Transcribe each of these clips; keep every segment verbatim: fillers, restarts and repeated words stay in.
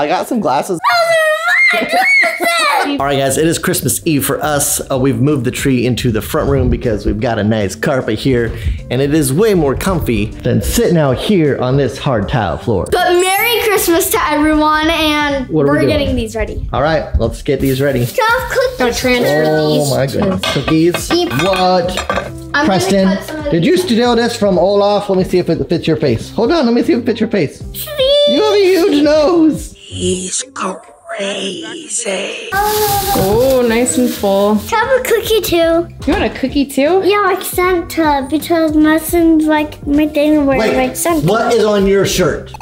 I got some glasses. Those are my glasses! All right, guys, it is Christmas Eve for us. Uh, we've moved the tree into the front room because we've got a nice carpet here, and it is way more comfy than sitting out here on this hard tile floor. But Merry Christmas to everyone, and what are we're we getting these ready. All right, let's get these ready. Stop cookies. I'll transfer oh, these. Oh my goodness, cookies. Keep. What? I'm Preston, did you steal this from Olaf? Let me see if it fits your face. Hold on, let me see if it fits your face. Please. You have a huge nose. He's crazy. Oh, nice and full. Can I have a cookie too? You want a cookie too? Yeah, like Santa, because my son's like, my thing wears like Santa. What is on your shirt?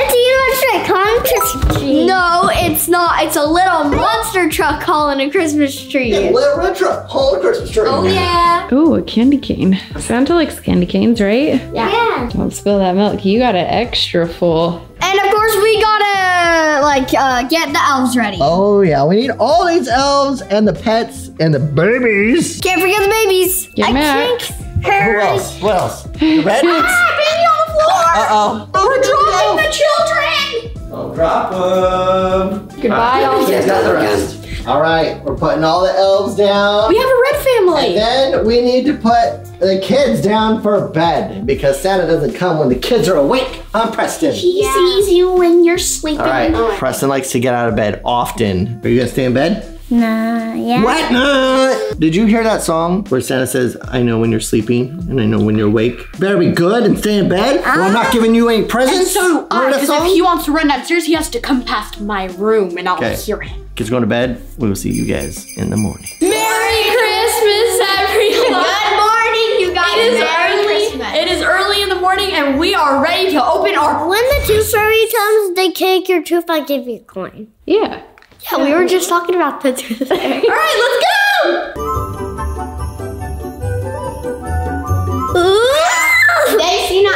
It's a electric Christmas tree. No, it's not. It's a little monster truck hauling a Christmas tree. A little red truck hauling a Christmas tree. Oh, yeah. Ooh, a candy cane. Santa likes candy canes, right? Yeah. yeah. Don't spill that milk. You got an extra full. And of course, we gotta, like, uh, get the elves ready. Oh, yeah. We need all these elves and the pets and the babies. Can't forget the babies. Get I think her. Who else? What else? The red Uh-oh. We're dropping the children! Don't drop them. Goodbye, all the elves. All right, we're putting all the elves down. We have a red family. And then we need to put the kids down for bed because Santa doesn't come when the kids are awake. I'm Preston. He yeah. sees you when you're sleeping. All right, on. Preston likes to get out of bed often. Are you gonna stay in bed? Nah, yeah. What? Nah. Did you hear that song where Santa says, I know when you're sleeping and I know when you're awake? Better be good and stay in bed uh, or I'm not giving you any presents. And so uh, because if he wants to run downstairs, he has to come past my room and I'll okay. hear him. Kids going to bed. We will see you guys in the morning. Merry Christmas, everyone. Good morning, you guys. It is Merry early. Christmas. It is early in the morning and we are ready to open our... When the tooth fairy comes, they take your tooth, I give you a coin. Yeah. Yeah, we were just talking about the tooth fairy. All right, let's go! Ooh! They see an eye.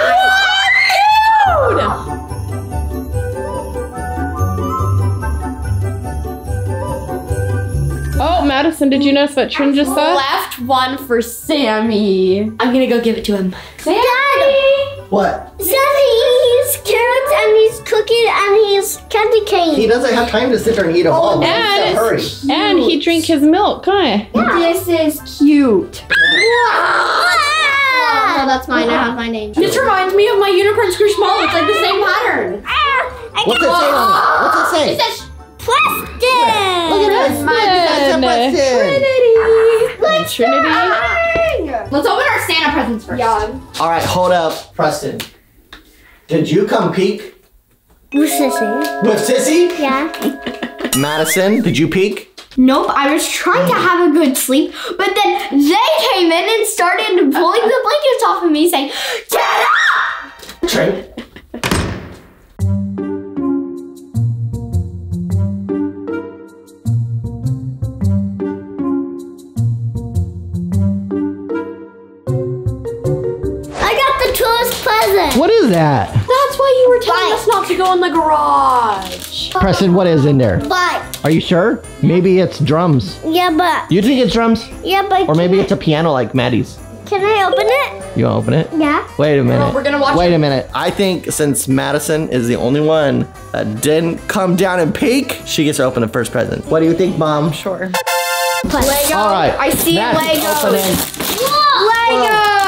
Oh, Madison, did you notice what Trin just saw? Left one for Sammy. I'm gonna go give it to him. Sammy! Dad. What? Cookies and his candy cane. He doesn't have time to sit there and eat them all. Oh, and, hurry. and he drank his milk, huh? Yeah. This is cute. Oh, no, that's mine. I have my name. This reminds me of my unicorn Squishmallow. It's like the same pattern. I What's it say on it? What's it say? It says Preston. Look at this. Preston. Trinity. Let's Trinity. Let's open our Santa presents first. Yeah. All right, hold up, Preston. Did you come peek? With Sissy. With Sissy? Yeah. Madison, did you peek? Nope, I was trying to have a good sleep, but then they came in and started pulling the blankets off of me saying, get up! Trey. I got the tallest present. What is that? You were telling Bye. us not to go in the garage. Preston, what is in there? But are you sure? Maybe it's drums. Yeah, but you think it's drums? Yeah, but or maybe it's a piano like Maddie's. Can I open it? You wanna open it? Yeah. Wait a minute. No, we're gonna watch Wait it. a minute. I think since Madison is the only one that didn't come down and peek, she gets to open the first present. What do you think, Mom? Sure. Plus. Lego. All right. I see Maddie's Legos. Opening. Whoa. Lego. Whoa.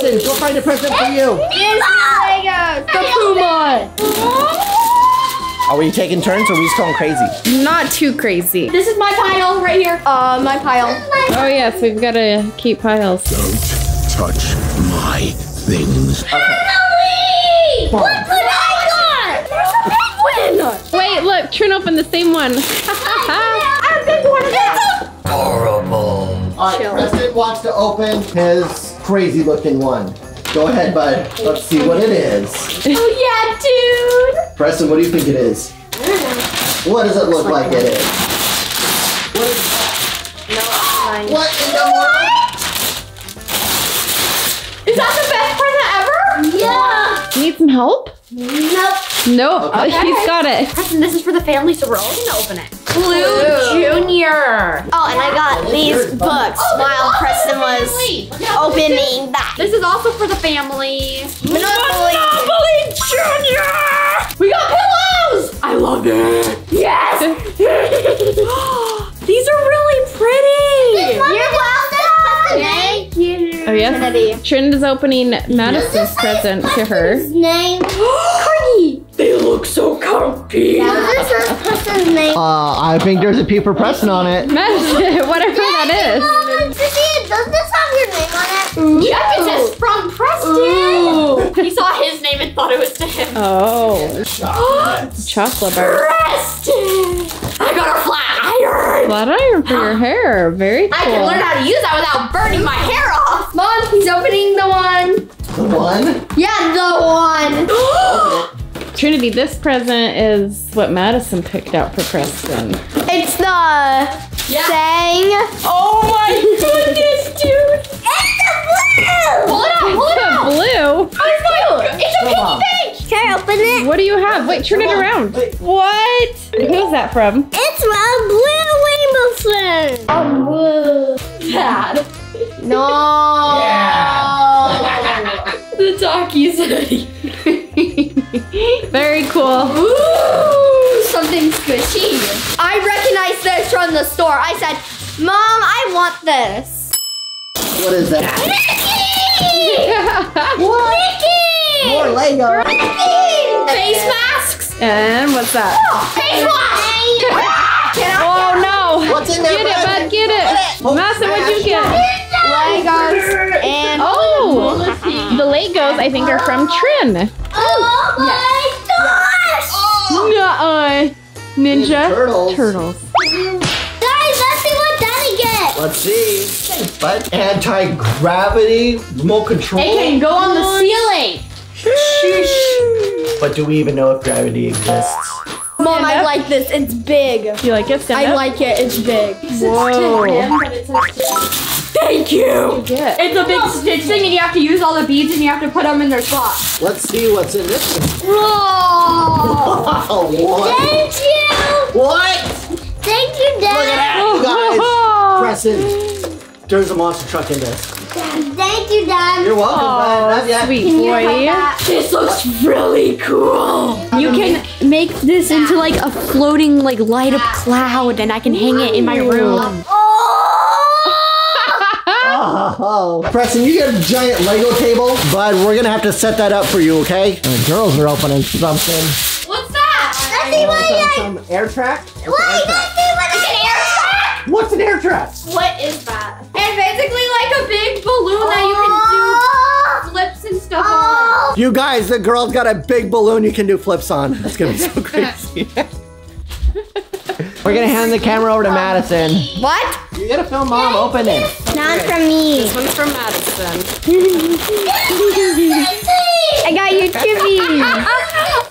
Preston, go find a present for you. It's Legos. The Puma. Are we taking turns or are we just going crazy? Not too crazy. This is my pile right here. Uh, my pile. Oh yes, we've got to keep piles. Don't touch my things. Emily! What's an icon? There's a big one. Wait, look, Trin opened the same one. I'm a big one of that. Horrible. All right, Preston wants to open his crazy looking one. Go ahead, bud. Let's see what it is. Oh, yeah, dude. Preston, what do you think it is? I don't know. What does it look like, like it is? What is that? No, what in the world? Is that the best present ever? Yeah. Need some help? Nope. Nope. Okay. Uh, he's got it. Preston, this is for the family, so we're all going to open it. Blue Junior. Oh, and I got these books oh, while Preston was opening that. This is also for the family. Monopoly, Monopoly Junior. We got pillows. twentieth. Trinity. Trinity's opening Madison's present to her. His name. Corgi. They look so comfy. Yeah. What's the first person's name? Uh, I think there's a P for Preston on it. Madison, whatever yeah, that is. Christine, does this have your name on it? Ooh. Yeah, it says from Preston. Ooh. He saw his name and thought it was to him. Oh. Chocolate. Chocolate bar. Preston. I got a flat iron. Flat iron for your hair. Very cool. I can learn how to use that without burning my hair off. Mom, he's opening the one. The one? Yeah, the one. Trinity, this present is what Madison picked out for Preston. It's the yeah. thing. Oh my goodness, dude! It's the blue! Pull it out, pull it's it out! Blue. It's the blue! Oh my god, it's a piggy bank! Can I open it? What do you have? Wait, turn it around. Wait. What? Who's that from? It's my blue rainbow friend. Oh, blue. Dad. No! Yeah. The talkies. Very cool. Ooh, something squishy. I recognize this from the store. I said, Mom, I want this. What is that? Mickey! What? Mickey! More Lego. Mickey! Face masks. And what's that? Oh, face wash! Get out, get out. Oh no! What's in there? Get it, bud, get it. Oh, Madison, what'd you get? Legos and oh. The Legos, I think, are from Trin. Oh my gosh! Nuh-uh. Ninja Turtles. Turtles. Guys, let's see what Daddy gets. Let's see. Thanks, bud. Anti-gravity remote control. It can go on the ceiling. Sheesh. But do we even know if gravity exists? Mom, I like this. It's big. You like it? Stand I up? like it. It's big. Whoa. Thank you! Yeah. It's a big oh, Stitch thing and you have to use all the beads and you have to put them in their slots. Let's see what's in this one. Whoa! Oh, what? Thank you! What? Thank you, Dad! Look at that, guys! Preston, there's a monster truck in this. Thank you, Dad! You're welcome, oh, bud. Sweet can boy. This looks really cool! You can make this into like a floating like light up cloud and I can hang it in my room. Oh, Preston, you got a giant Lego table, but we're gonna have to set that up for you, okay? And the girls are opening something. What's that? Let's see what I some, some air track? What's what? Air track? Let's see what an air track? What's an air track? What is that? It's basically like a big balloon oh. that you can do flips and stuff oh. on. You guys, the girls got a big balloon you can do flips on. That's gonna be so crazy. We're gonna hand the camera over to Madison. What? You gotta film Mom open it. Not okay. from me. This one's from Madison. I got your chippies.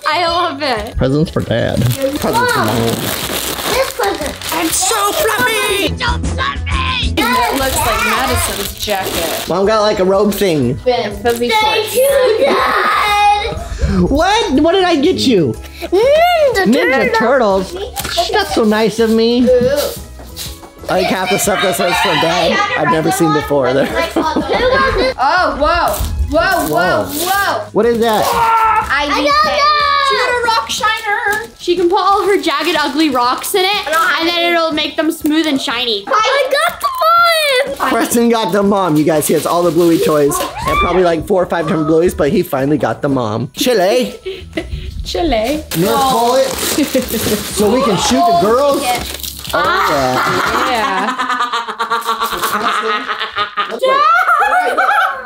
I love it. Presents for Dad. Presents for Mom. This present. It's so fluffy. Don't fluffy. That looks like Madison's jacket. Mom got like a robe thing. Thank you, Dad. What? What did I get you? Ninja, Ninja Turtles. Turtles. That's so nice of me. Ooh. Like half the stuff that says for Dad, I've never seen before. There. Oh, whoa. Whoa, whoa, whoa. What is that? I, I got it. That. She got a rock shiner. She can put all her jagged, ugly rocks in it, and then it'll make them smooth and shiny. I got the mom. Preston got the mom. You guys, he has all the Bluey toys, and probably like four or five different Blueys, but he finally got the mom. Chile. Chile. North Pole. So we can shoot the girls. Oh, yeah. Yeah.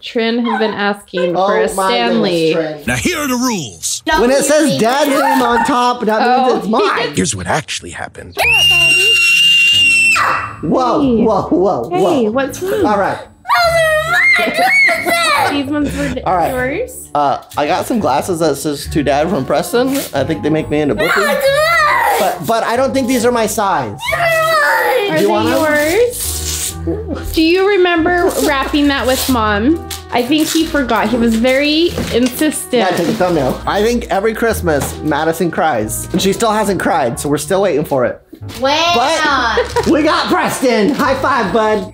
Trin has been asking oh, for a Stanley. Now here are the rules. No, when it says Dad's name on top, that oh. means it's mine. Here's what actually happened. Whoa, whoa, whoa, whoa. Hey, what's wrong? All right. These ones were All right. yours. Uh, I got some glasses that says to Dad from Preston. I think they make me into bookie. But, but I don't think these are my size. Are you they yours? Them? Do you remember wrapping that with Mom? I think he forgot. He was very insistent. Yeah, take a thumbnail. I think every Christmas, Madison cries. And she still hasn't cried, so we're still waiting for it. Wow. But we got Preston. High five, bud.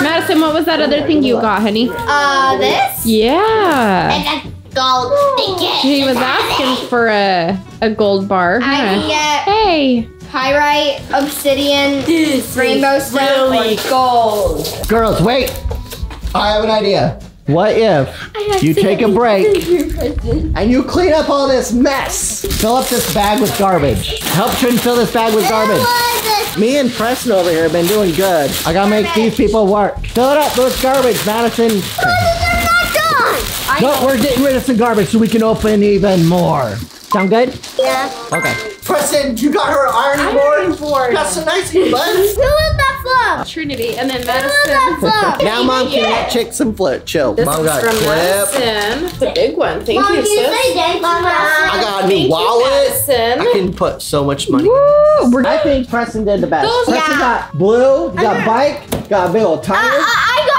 Madison, what was that oh, other thing you got, honey? Uh, this? Yeah. And a gold ticket. She was asking for a, a gold bar. Huh? I can get hey. pyrite, obsidian, this rainbow stone, really gold. Girls, wait. I have an idea. What if you take a break and you clean up all this mess? Fill up this bag with garbage. Help Trin fill this bag with garbage. Me and Preston over here have been doing good. I gotta make these people work. Fill it up with garbage, Madison. No, we're getting rid of some garbage so we can open even more. Sound good? Yeah. Okay. Preston, you got her ironing board. board. Got some nice new buns. Who is that from? Trinity, and then Madison. Now, Mom can yeah. check some float. Chill. This Mom is got from Madison. It's a big one. Thank Mom, you, sis. I got a new Thank wallet. You, I can put so much money. Woo! I think Preston did the best. Those Preston yeah. got Blue. You got bike. Got a big old tire. Uh, I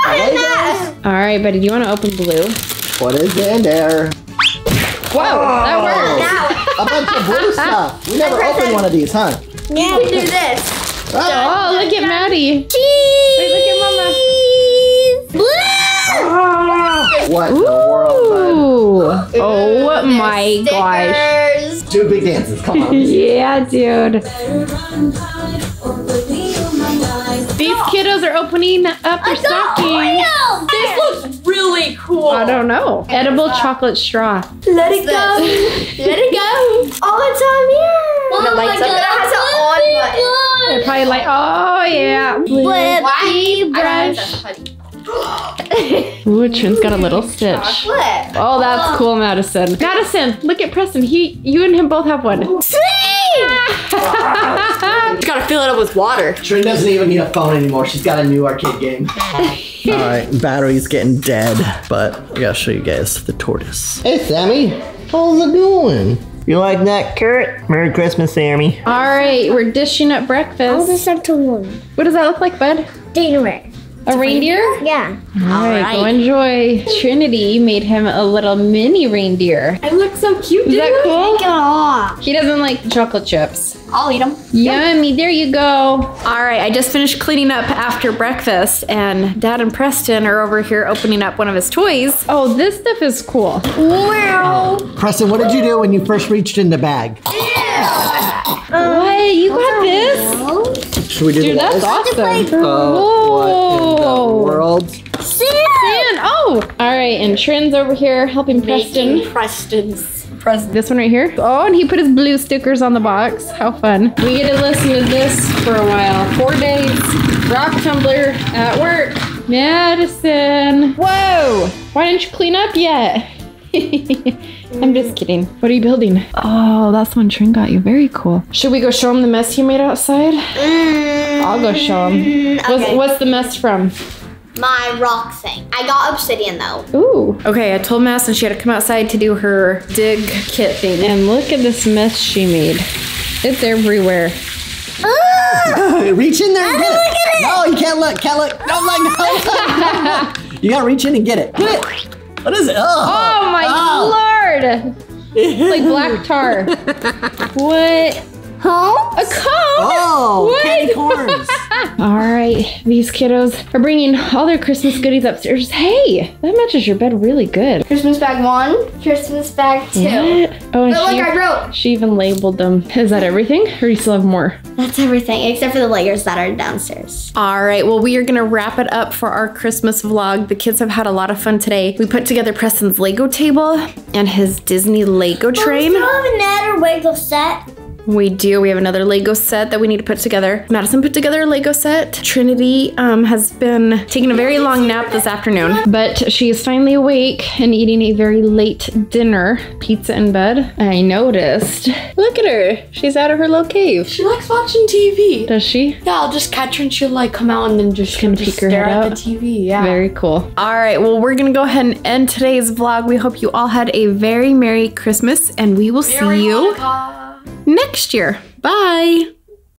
got it that. All right, buddy. Do you want to open Blue? What is in there? Whoa, oh, that worked. A bunch of blue stuff. We never opened one of these, huh? Yeah, we do this. Oh, oh look at Maddie. Cheese. Wait, look at Mama. Blue. Oh, what in the world, bud? Oh my gosh. Two big dances, come on. Yeah, dude. These kiddos are opening up their stockings. This looks really cool. I don't know. Edible chocolate straw. Let it go. Let it go. All it's on here. Oh and it lights my up. God. It has an on button. They're probably like, oh yeah. Flippy brush. Ooh, Trin's got a little Stitch. Chocolate. Oh, that's oh. cool, Madison. Madison, look at Preston. He, you and him both have one. See? Just gotta fill it up with water. Trin doesn't even need a phone anymore. She's got a new arcade game. All right, battery's getting dead, but I gotta show you guys the tortoise. Hey, Sammy, how's it going? You like that carrot? Merry Christmas, Sammy. All right, we're dishing up breakfast. This up to one. What does that look like, bud? Dinner. A reindeer? Yeah. All right, right, go enjoy. Trinity made him a little mini reindeer. I look so cute, dude. Is that cool? Aww. He doesn't like chocolate chips. I'll eat them. Yummy, there you go. All right, I just finished cleaning up after breakfast and Dad and Preston are over here opening up one of his toys. Oh, this stuff is cool. Wow. Uh, Preston, what did you do when you first reached in the bag? Uh, what? You got this? Should we do Dude, the that's awesome. Oh, uh, what in the world? Sin! Sin! Oh! All right, and Trin's over here helping Preston. Making Preston's. Preston. This one right here. Oh, and he put his blue stickers on the box. How fun. We get to listen to this for a while. Four days. Rock tumbler at work. Madison. Whoa! Why didn't you clean up yet? I'm just kidding. What are you building? Oh, that's when Trin got you. Very cool. Should we go show him the mess he made outside? Mm, I'll go show him. Okay. What's, what's the mess from? My rock thing. I got obsidian though. Ooh. Okay, I told Madison she had to come outside to do her dig kit thing. And look at this mess she made. It's everywhere. Oh, reach in there and get it. Get it. No, you can't look. Can't look. Don't look. Don't look. You gotta reach in and get it. Get it. What is it? Oh, oh my oh. Lord! It's like black tar. What? Huh? A cone? Oh, what? Candy corns. All right, these kiddos are bringing all their Christmas goodies upstairs. Hey, that matches your bed really good. Christmas bag one, Christmas bag two. Yeah. Oh, and she, like I wrote. She even labeled them. Is that everything, or do you still have more? That's everything, except for the layers that are downstairs. All right, well, we are gonna wrap it up for our Christmas vlog. The kids have had a lot of fun today. We put together Preston's Lego table and his Disney Lego train. Well, we still have another Lego set. We do. We have another Lego set that we need to put together. Madison put together a Lego set. Trinity um, has been taking a very long nap this afternoon, but she is finally awake and eating a very late dinner. Pizza in bed. I noticed. Look at her. She's out of her little cave. She likes watching T V. Does she? Yeah, I'll just catch her and she'll like come out and then just, just peek her head out. Stare at the T V. Yeah. Very cool. All right. Well, we're going to go ahead and end today's vlog. We hope you all had a very Merry Christmas and we will Merry see you. Hanukkah. Next year. Bye.